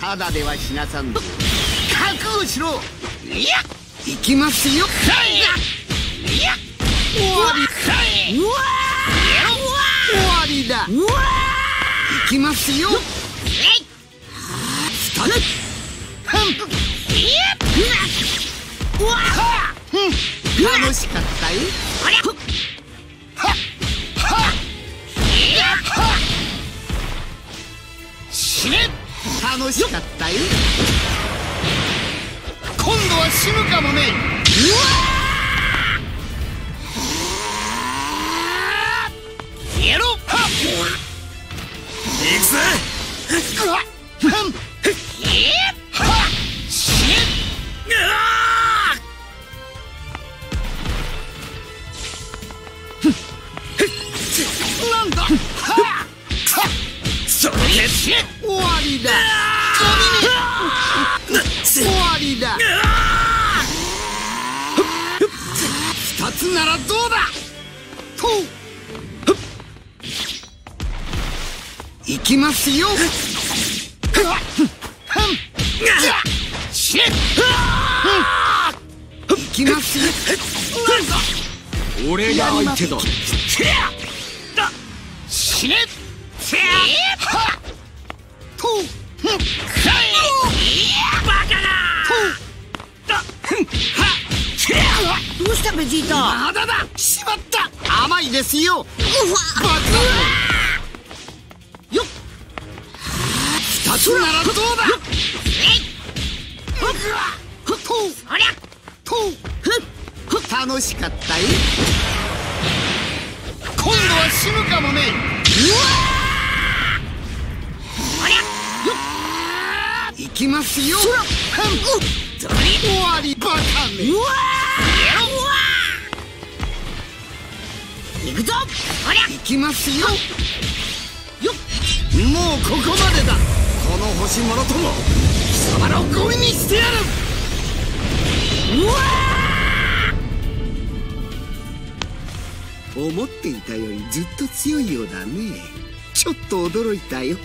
ただでは死なさんぞ。覚悟しろ。いや、行きますよ。いや、終わり。うわ、終わりだ。うわ、行きますよ。はあ、楽しかったよ。死ね。楽しかったよ。今度は死ぬかもね。うわー、やろう。行くぜ。終わりだ。終わりだ。二つならどうだ。行きますよ。行きますよ。俺が相手だ。死ね。どうしたベジータ。まだだ。しまった。甘いですよ。うわ、バカよっ。二つならどうだ。楽しかったよ。今度は死ぬかもね。うわ、行きますよ。終わり。バカめ。うわー、行くぞ。行きますよ。もうここまでだ。この星もろとも貴様らをゴミにしてやる。うわー、思っていたよりずっと強いようだね。ちょっと驚いたよ。